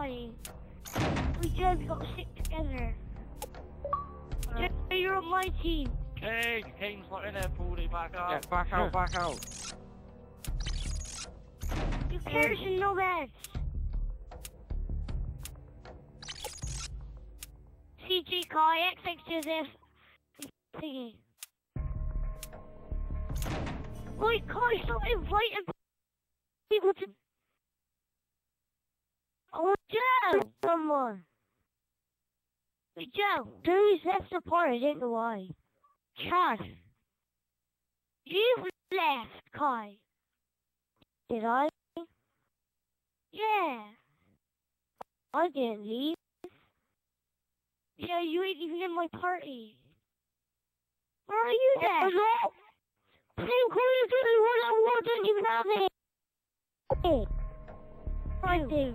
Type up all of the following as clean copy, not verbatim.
nobody. We just got shit together. You're on my team. Hey, Kane's not in there, Baldy, back up. Yeah, back out, back out. You carried in no beds. CG Kai, XX2ZF, thingy. Wait, Kai, stop inviting people to... Oh, Joe! Someone! Hey, Joe, who's left the party? I don't know why. Chad! You've left, Kai! Did I? Yeah! I didn't leave. Yeah, you ain't even in my party. Where are you then? I'm not! Same corner to the one I want, don't even have it! Hey! Right there.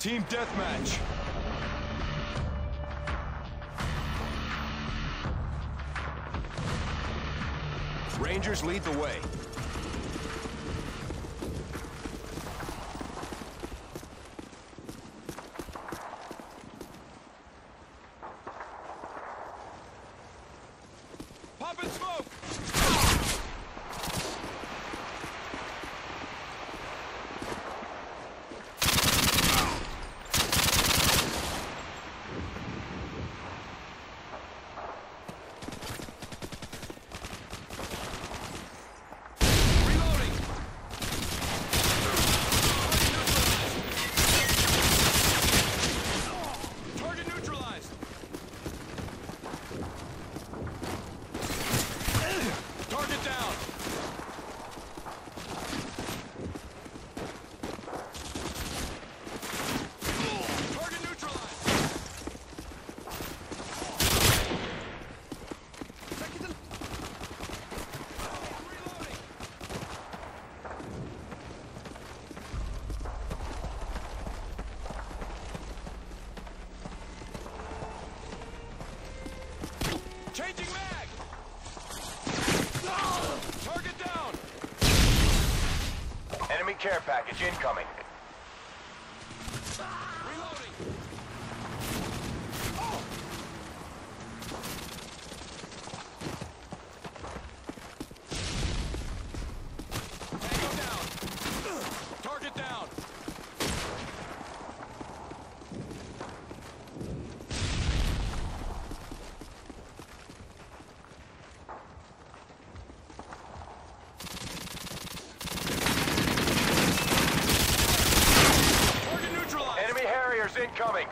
Team Deathmatch. Rangers lead the way. Changing mag! Target down! Enemy care package incoming. Reloading! Oh. Tango down! Target down! Incoming.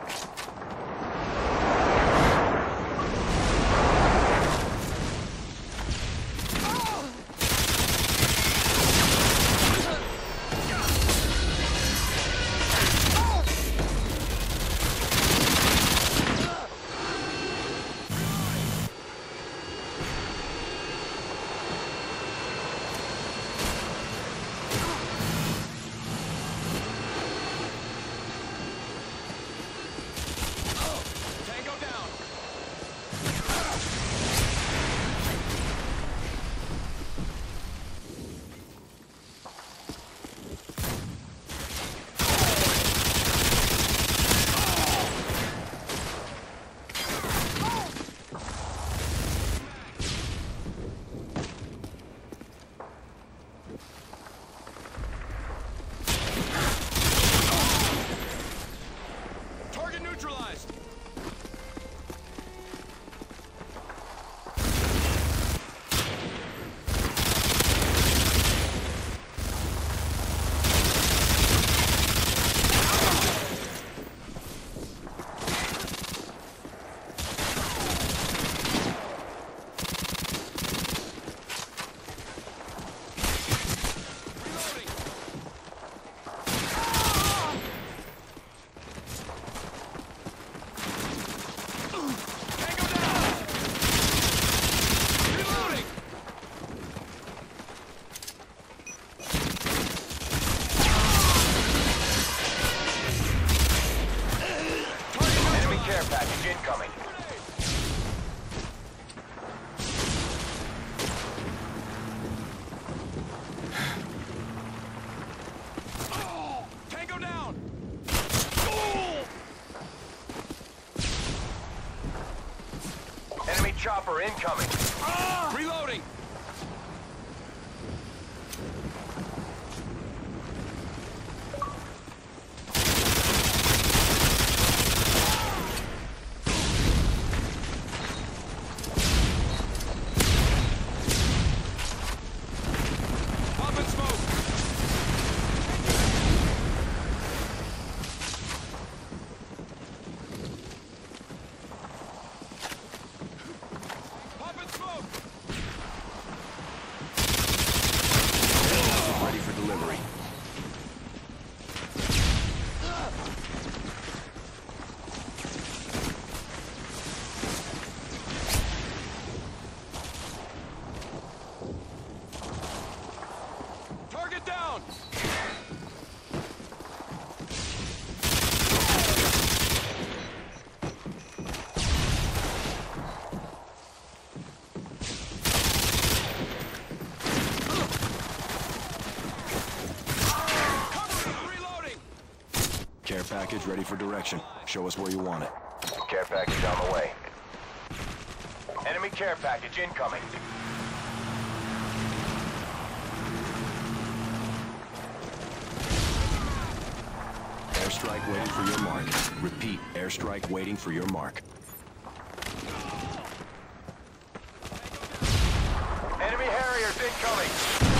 incoming. Oh, Tango down. Oh. Enemy chopper incoming. Ah. Reloading. Care package ready for direction. Show us where you want it. Care package on the way. Enemy care package incoming. Airstrike waiting for your mark. Repeat, airstrike waiting for your mark. Enemy Harriers incoming!